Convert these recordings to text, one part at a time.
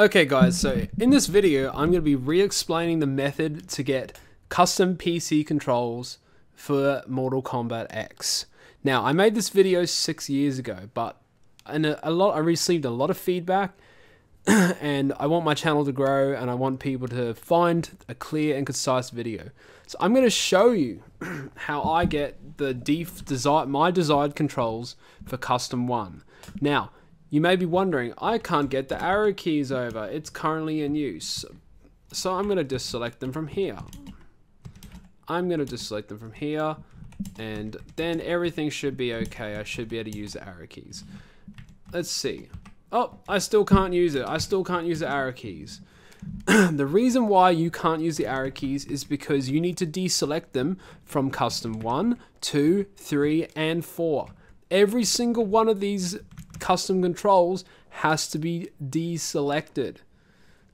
Okay guys, so in this video I'm going to be re-explaining the method to get custom PC controls for Mortal Kombat X. Now I made this video 6 years ago, but I received a lot of feedback and I want my channel to grow and I want people to find a clear and concise video. So I'm going to show you how I get the my desired controls for Custom 1. Now, you may be wondering, I can't get the arrow keys over. It's currently in use. So I'm going to just select them from here. And then everything should be okay. I should be able to use the arrow keys. Let's see. Oh, I still can't use it. I still can't use the arrow keys. The reason why you can't use the arrow keys is because you need to deselect them from Custom 1, 2, 3, and 4. Every single one of these custom controls has to be deselected.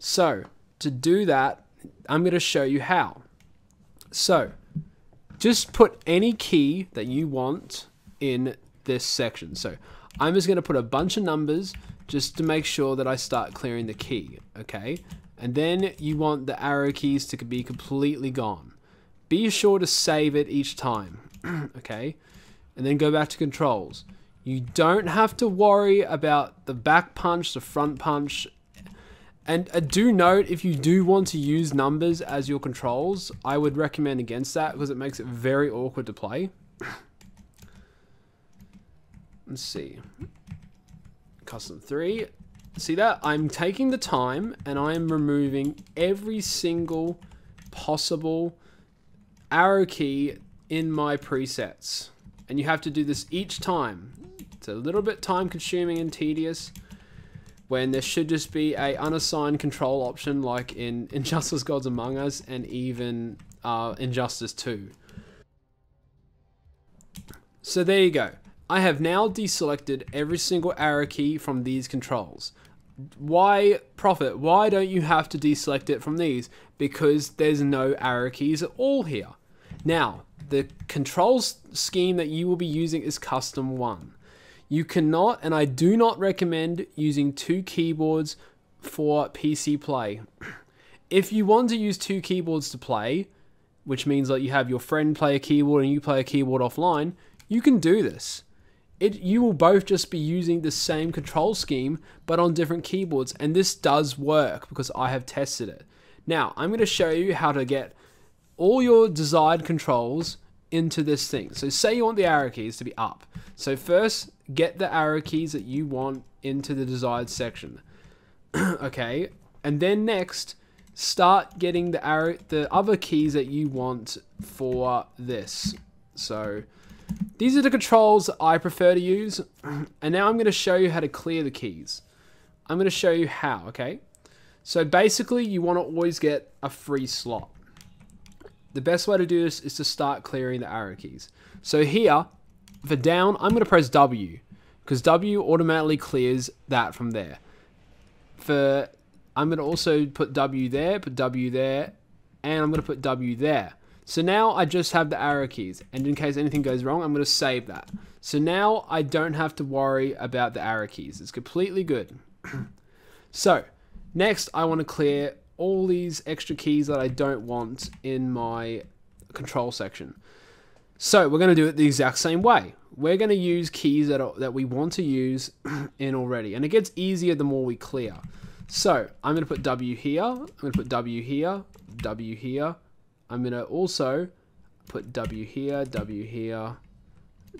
So to do that, I'm going to show you how. So just put any key that you want in this section. So I'm just going to put a bunch of numbers just to make sure that I start clearing the key, okay? And then you want the arrow keys to be completely gone. Be sure to save it each time, okay? And then go back to controls. You don't have to worry about the back punch, the front punch. And do note, if you do want to use numbers as your controls, I would recommend against that because it makes it very awkward to play. Let's see. Custom 3. See that? I'm taking the time and I'm removing every single possible arrow key in my presets. And you have to do this each time. It's a little bit time consuming and tedious when there should just be a unassigned control option like in Injustice Gods Among Us and even Injustice 2. So there you go. I have now deselected every single arrow key from these controls. Why, Prophet, why don't you have to deselect it from these? Because there's no arrow keys at all here. Now, the control scheme that you will be using is Custom 1. You cannot, and I do not recommend using two keyboards for PC play. If you want to use two keyboards to play, which means like you have your friend play a keyboard and you play a keyboard offline, you can do this. You will both just be using the same control scheme, but on different keyboards, and this does work because I have tested it. Now, I'm going to show you how to get all your desired controls into this thing. So say you want the arrow keys to be up. So first, get the arrow keys that you want into the desired section. Okay, and then next, start getting the other keys that you want for this. So these are the controls I prefer to use. And now I'm going to show you how to clear the keys. I'm going to show you how, okay? So basically, you want to always get a free slot. The best way to do this is to start clearing the arrow keys. So here, for down, I'm going to press W, because W automatically clears that from there. For, I'm going to also put W there, and I'm going to put W there. So now I just have the arrow keys, and in case anything goes wrong, I'm going to save that. So now I don't have to worry about the arrow keys. It's completely good. So, next I want to clear all these extra keys that I don't want in my control section. So we're going to do it the exact same way. We're going to use keys that we want to use in already, and it gets easier the more we clear. So I'm going to put W here, I'm going to put W here, W here. I'm going to also put W here, W here,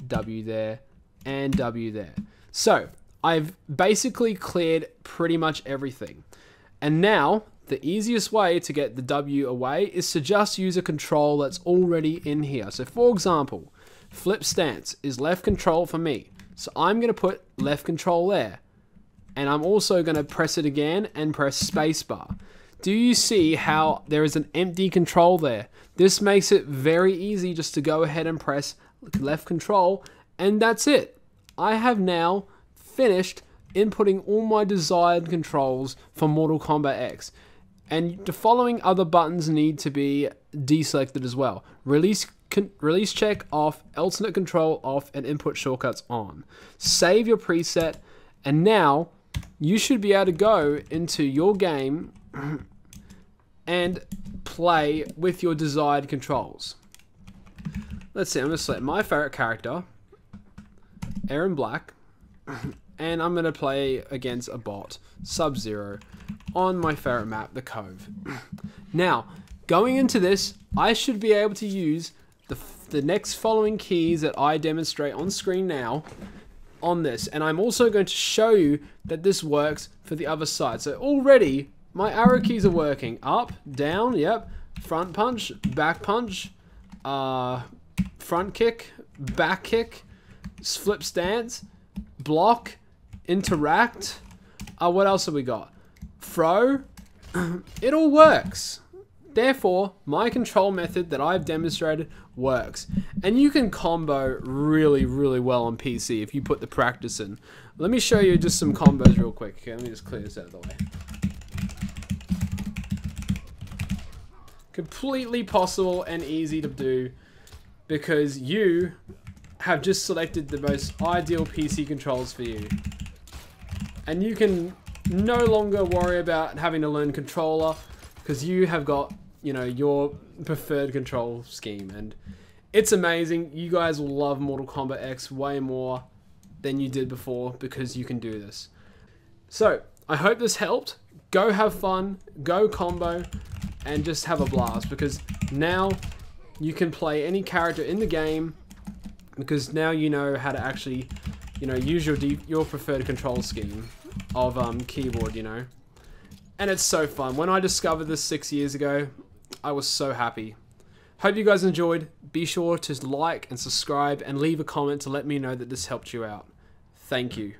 W there, and W there. So I've basically cleared pretty much everything. And now, the easiest way to get the W away is to just use a control that's already in here. So for example, flip stance is left control for me. So I'm going to put left control there. And I'm also going to press it again and press spacebar. Do you see how there is an empty control there? This makes it very easy just to go ahead and press left control. And that's it. I have now finished inputting all my desired controls for Mortal Kombat X. And the following other buttons need to be deselected as well. Release check off, alternate control off, and input shortcuts on. Save your preset, and now you should be able to go into your game and play with your desired controls. Let's see, I'm going to select my favorite character, Aaron Black, and I'm going to play against a bot, Sub-Zero, on my favorite map, the Cove. Now, going into this, I should be able to use the next following keys that I demonstrate on screen now on this. And I'm also going to show you that this works for the other side. So already, my arrow keys are working. Up, down, yep. Front punch, back punch, front kick, back kick, flip stance, block, interact. What else have we got? Throw. It all works. Therefore, my control method that I've demonstrated works. And you can combo really, really well on PC if you put the practice in. Let me show you just some combos real quick. Okay, let me just clear this out of the way. Completely possible and easy to do because you have just selected the most ideal PC controls for you. And you can no longer worry about having to learn controller because you have got, you know, your preferred control scheme, and it's amazing. You guys will love Mortal Kombat X way more than you did before because you can do this. So I hope this helped. Go have fun, go combo, and just have a blast, because now you can play any character in the game, because now you know how to actually, you know, use your preferred control scheme of keyboard, you know. And it's so fun. When I discovered this 6 years ago, I was so happy. Hope you guys enjoyed. Be sure to like and subscribe and leave a comment to let me know that this helped you out. Thank you.